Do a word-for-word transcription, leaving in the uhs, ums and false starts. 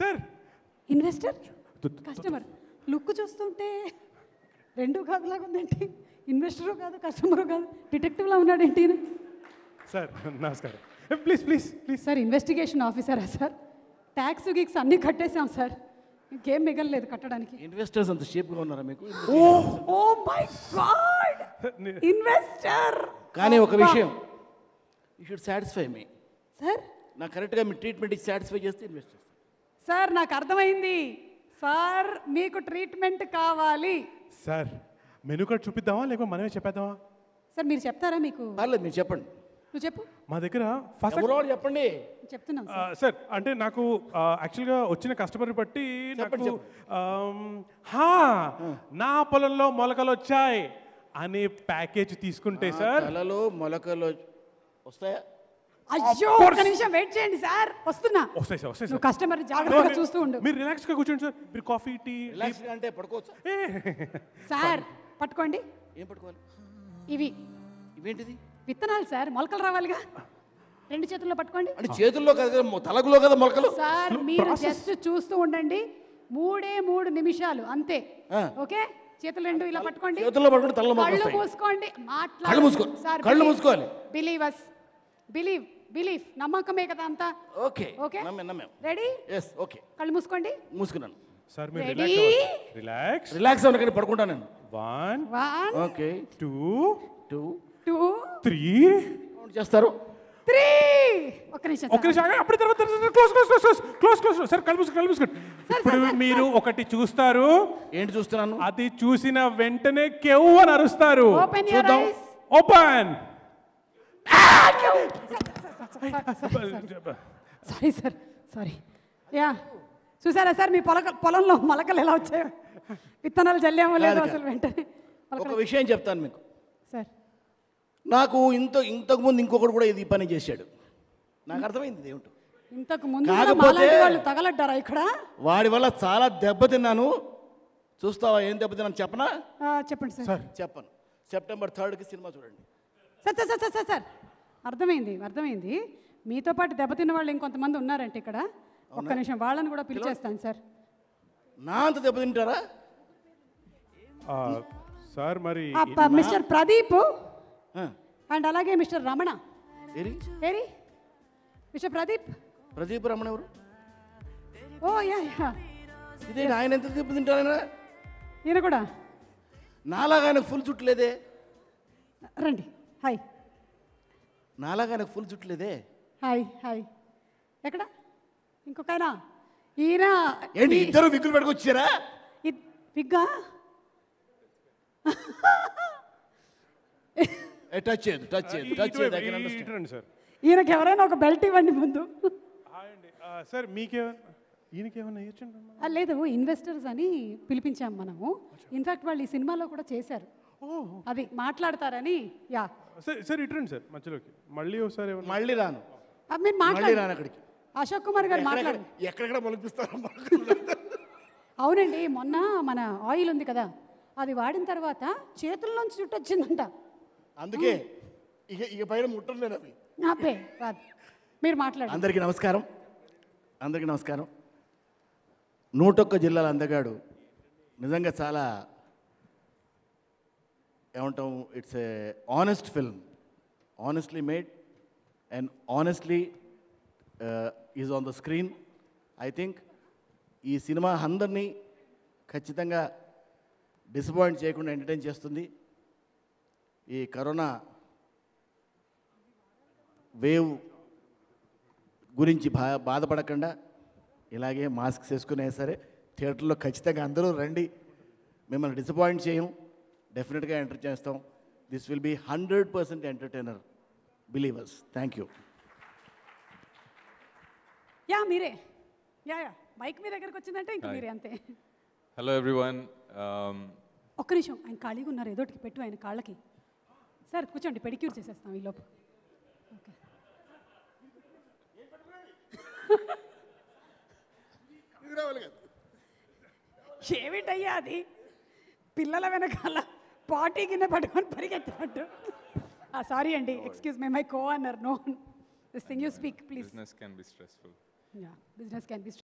Sir. Investor? Customer. Look chustunte rendu kaadu laga undenti. Investor kaadu, customer kaadu, detective la unnadu enti. Sir, namaskaram. Please, please, please. Sir, investigation officer ah sir. Tax gigs anni kattesam sir. Game migalaledu kattadaniki. Investors anta shape ga unnara meeku. Oh, oh my god. Investor. Kaani oka vishayam. You should satisfy me. Sir? Na correct ga mee treatment is satisfy chesthe investor. Sir, naaku ardhamaindi. Sir, meeku treatment kavali. Sir, menu card chupiddama lekka maname cheppadama? Sir, meer cheptara meeku? Parle meer cheppandi. Nu cheppu. మా దగ్గర first ఎవరో చెప్పండి చెప్తున్నాం sir అంటే నాకు యాక్చువల్గా వచ్చిన కస్టమర్ని బట్టి నాకు హా నా పొలంలో మొలకలు వచ్చాయి అనే ప్యాకేజ్ తీసుకుంటే సార్ పొలంలో మొలకలు వస్తాయా అయ్యో ఒక నిమిషం వెయిట్ చేయండి సార్ వస్తున్నా వస్తాయి సార్ వస్తాయి సార్ కస్టమర్ని జాగ్రత్తగా చూస్తూ ఉండు మీరు రిలాక్స్గా కూర్చోండి సార్ మీరు కాఫీ టీ రిలాక్స్గా అంటే పడుకోవచ్చు సార్ పట్టుకోండి ఏం పట్టుకోవాలి ఇవి ఇవేంటిది విత్తనాలు సార్ మొలకలు రావాలిగా రెండు చేతుల్లో పట్టుకోండి అంటే చేతుల్లో కదా తలగులో కదా మొలకలు సార్ మీరు జస్ట్ చూస్తూ ఉండండి మూడే మూడు నిమిషాలు అంతే ఓకే చేతులు రెండు ఇలా పట్టుకోండి చేతుల్లో పట్టుకొని తలలో మొలకలు కళ్ళు మూసుకోండి మాట్లాడండి కళ్ళు మూసుకో సార్ కళ్ళు మూసుకోవాలి బిలీవ్ us బిలీవ్ బిలీవ్ నమ్మకమే కదా అంతా ఓకే ఓకే నమ్మే నమ్మే రెడీ yes ఓకే కళ్ళు మూసుకోండి మూసుకున్నాను సార్ మీరు రిలాక్స్ అవ్వండి రిలాక్స్ రిలాక్స్ అవ్వకండి పడుకుంటాను నేను one okay two two two three చేస్తారు three ఒక నిమిషం ఒక నిమిషం అప్పుడు తర్వాత close close close close close sir కల్బుస్ కల్బుస్ ఇప్పుడు మీరు ఒకటి చూస్తారు ఏంటి చూస్తున్నాను అది చూసిన వెంటనే కెవ్వని అరుస్తారు చూద్దాం open sorry sir sorry yeah చూసారా సార్ మీ పొలం పొలంలో మొలకలు ఎలా వచ్చాయో విత్తనాలు జల్లేమో లేదో అసలు వెంటనే ఒక విషయం చెప్తాను మీకు సార్ నాకు ఇంత ఇంతకుముందు ఇంకొకటి కూడా ఇది పని చేశాడు నాకు అర్థమైంది దేవుడు తగలడ్డారా ఇక్కడ వాడి వల్ల చాలా దెబ్బతిన్నాను చూస్తావా ఏం దెబ్బతిన్నాను చెప్పనా చెప్పండి సార్ చెప్పను సెప్టెంబర్ థర్డ్కి సినిమా చూడండి sir sir sir sir sir అర్థమైంది అర్థమైంది మీతో పాటు దెబ్బతిన్న వాళ్ళు ఇంకొంతమంది ఉన్నారంటే ఇక్కడ ఒక్క నిమిషం వాళ్ళని కూడా పిలిచేస్తాను సార్ నా అంత దెబ్బతింటారా సార్ మరి మిస్టర్ ప్రదీప్ అండ్ అలాగే మిస్టర్ రమణ ఏరి మిస్టర్ ప్రదీప్ ప్రదీప్ రమణ ఎవరు ఓ యా యా ఇదే ఆయన ఎంత దెబ్బ తింటారా ఈయన కూడా నాలాగా ఆయనకు ఫుల్ చుట్టలేదే రండి హాయ్ నాలాగా ఆయనకు ఫుల్ చుట్టలేదే హాయ్ హాయ్ ఎక్కడ ఇంకొక ఆయన ఈయన ఏంటి ఇద్దరు విగ్గులు పెట్టుకొచ్చారా విగ్గా టచ్ చేయదు టచ్ చేయదు టచ్ చేయదు ఐ కెన్ అండర్స్టాండ్ సార్ ఈయనకి ఎవరైనా ఒక బెల్ట్ ఇవ్వండి ముందు సార్ మీకేమన్నా ఈయనకి ఏమన్నా ఇవ్వచ్చండి లేదు ఇన్వెస్టర్స్ అని పిలిపించాము మనము ఇన్ఫాక్ట్ వాళ్ళు ఈ సినిమాలో కూడా చేశారు అది మాట్లాడతారని యా సార్ సార్ ఇట్రండి సార్ మధ్యలోకి మళ్ళీ ఒకసారి మళ్ళీ రాను మీరు మాట్లాడారు అక్కడికి అశోక్ కుమార్ గారు మాట్లాడారు ఎక్కడెక్కడ మొలిపిస్తారో అవునండి మొన్న మన ఆయిల్ ఉంది కదా అది వాడిన తర్వాత చేతుల నుంచి చుట్టొచ్చిందంట అందుకే ఇక ఇక పైన ముట్టలేదు అవి నాపే మీరు మాట్లాడండి అందరికీ నమస్కారం అందరికీ నమస్కారం నూటొక్క జిల్లాల అందగాడు నిజంగా చాలా ఏమంటాం it's a honest film honestly made and honestly is on the screen I think ఈ సినిమా అందరినీ ఖచ్చితంగా డిసప్పాయింట్ చేయకుండా ఎంటర్టైన్ చేస్తుంది ఈ కరోనా వేవ్ గురించి బా బాధపడకుండా ఇలాగే మాస్క్స్ వేసుకునే సరే థియేటర్లో ఖచ్చితంగా అందరూ రండి మిమ్మల్ని డిసప్పాయింట్ చేయం డెఫినెట్గా ఎంటర్ చేస్తాం this will be hundred percent entertainer believers thank you yeah మీరే యా యా మైక్ మీ దగ్గరికి వచ్చిందంటే ఇంకా మీరే అంతే హలో ఎవ్రీవన్ ఒక్క నిమిషం ఆయన ఖాళీగా ఉన్నారు ఏదోటికి పెట్టు ఆయన కాళ్ళకి సార్ కూర్చోండి పెడిక్యూర్ చేసేస్తాం ఈలోపు ఓకే ఏమిటయ్యా అది పిల్లల వెనకాల పార్టీ కింద పట్టుకొని పరిగెత్తున్నట్టు సారీ అండి excuse me my co honour no this thing you speak please business can be stressful yeah business can B